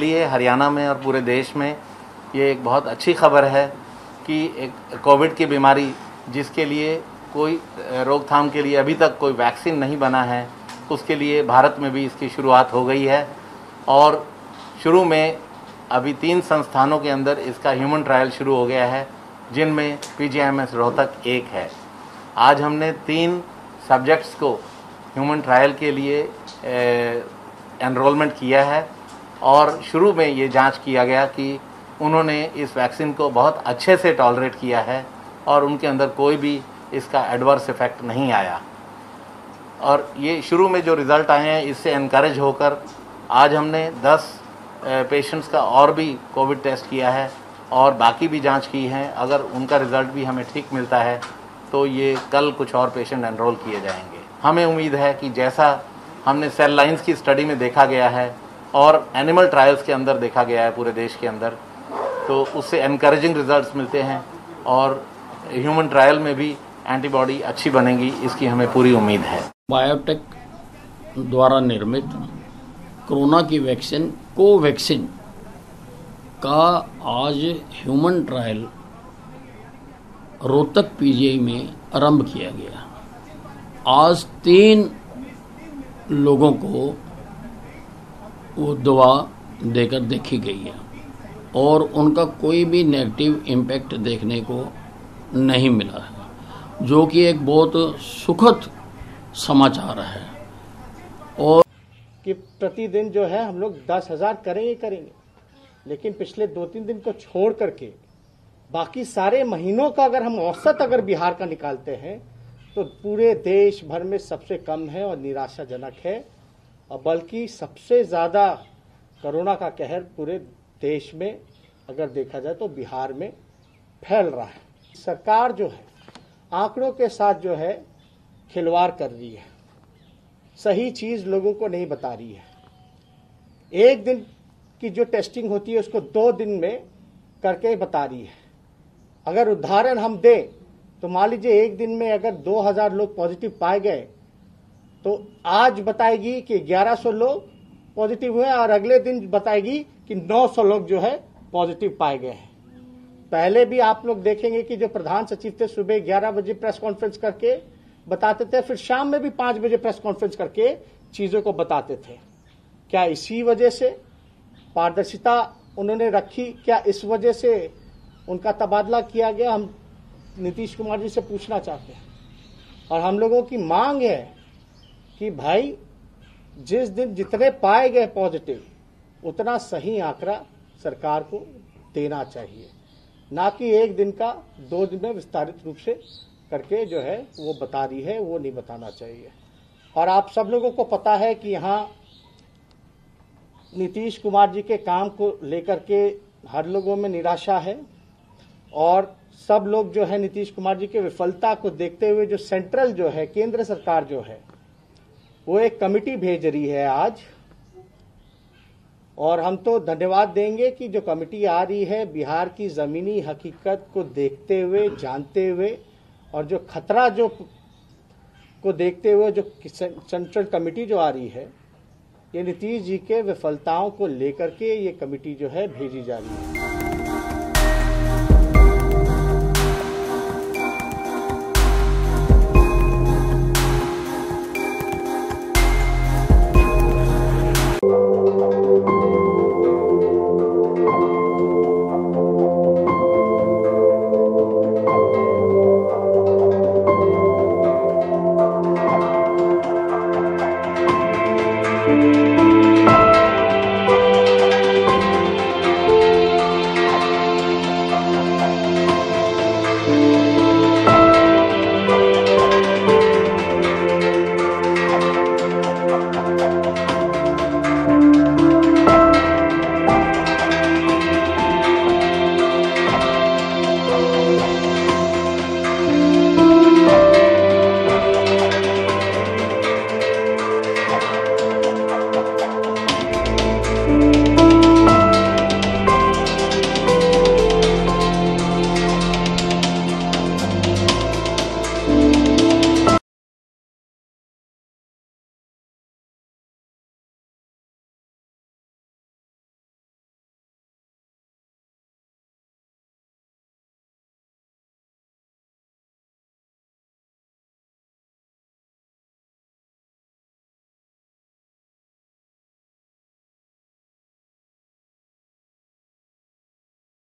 लिए हरियाणा में और पूरे देश में ये एक बहुत अच्छी खबर है कि एक कोविड की बीमारी जिसके लिए कोई रोकथाम के लिए अभी तक कोई वैक्सीन नहीं बना है, उसके लिए भारत में भी इसकी शुरुआत हो गई है। और शुरू में अभी 3 संस्थानों के अंदर इसका ह्यूमन ट्रायल शुरू हो गया है, जिनमें पीजीआईएमएस रोहतक एक है। आज हमने 3 सब्जेक्ट्स को ह्यूमन ट्रायल के लिए एनरोलमेंट किया है और शुरू में ये जांच किया गया कि उन्होंने इस वैक्सीन को बहुत अच्छे से टॉलरेट किया है और उनके अंदर कोई भी इसका एडवर्स इफेक्ट नहीं आया। और ये शुरू में जो रिज़ल्ट आए हैं, इससे एनकरेज होकर आज हमने 10 पेशेंट्स का और भी कोविड टेस्ट किया है और बाकी भी जांच की है। अगर उनका रिज़ल्ट भी हमें ठीक मिलता है तो ये कल कुछ और पेशेंट एनरोल किए जाएंगे। हमें उम्मीद है कि जैसा हमने सेल लाइंस की स्टडी में देखा गया है और एनिमल ट्रायल्स के अंदर देखा गया है पूरे देश के अंदर, तो उससे एनकरेजिंग रिजल्ट्स मिलते हैं और ह्यूमन ट्रायल में भी एंटीबॉडी अच्छी बनेगी, इसकी हमें पूरी उम्मीद है। बायोटेक द्वारा निर्मित कोरोना की वैक्सीन कोवैक्सीन का आज ह्यूमन ट्रायल रोहतक पीजीआई में आरंभ किया गया। आज 3 लोगों को वो दवा देकर देखी गई है और उनका कोई भी नेगेटिव इम्पैक्ट देखने को नहीं मिला है, जो कि एक बहुत सुखद समाचार है। और कि प्रतिदिन जो है हम लोग 10,000 करेंगे, लेकिन पिछले 2-3 दिन को छोड़ करके बाकी सारे महीनों का अगर हम औसत अगर बिहार का निकालते हैं तो पूरे देश भर में सबसे कम है और निराशाजनक है। और बल्कि सबसे ज़्यादा कोरोना का कहर पूरे देश में अगर देखा जाए तो बिहार में फैल रहा है। सरकार जो है आंकड़ों के साथ जो है खिलवाड़ कर रही है, सही चीज़ लोगों को नहीं बता रही है। एक दिन की जो टेस्टिंग होती है उसको 2 दिन में करके बता रही है। अगर उदाहरण हम दें तो मान लीजिए एक दिन में अगर 2000 लोग पॉजिटिव पाए गए तो आज बताएगी कि 1100 लोग पॉजिटिव हुए और अगले दिन बताएगी कि 900 लोग जो है पॉजिटिव पाए गए हैं। पहले भी आप लोग देखेंगे कि जो प्रधान सचिव थे सुबह 11 बजे प्रेस कॉन्फ्रेंस करके बताते थे, फिर शाम में भी 5 बजे प्रेस कॉन्फ्रेंस करके चीज़ों को बताते थे। क्या इसी वजह से पारदर्शिता उन्होंने रखी? क्या इस वजह से उनका तबादला किया गया? हम नीतीश कुमार जी से पूछना चाहते हैं और हम लोगों की मांग है कि भाई जिस दिन जितने पाए गए पॉजिटिव उतना सही आंकड़ा सरकार को देना चाहिए, ना कि एक दिन का 2 दिन में विस्तारित रूप से करके जो है वो बता रही है, वो नहीं बताना चाहिए। और आप सब लोगों को पता है कि यहाँ नीतीश कुमार जी के काम को लेकर के हर लोगों में निराशा है और सब लोग जो है नीतीश कुमार जी के विफलता को देखते हुए जो सेंट्रल जो है केंद्र सरकार जो है वो एक कमिटी भेज रही है आज। और हम तो धन्यवाद देंगे कि जो कमिटी आ रही है बिहार की ज़मीनी हकीकत को देखते हुए, जानते हुए और जो खतरा जो को देखते हुए जो सेंट्रल कमिटी जो आ रही है, ये नीतीश जी के विफलताओं को लेकर के ये कमेटी जो है भेजी जा रही है।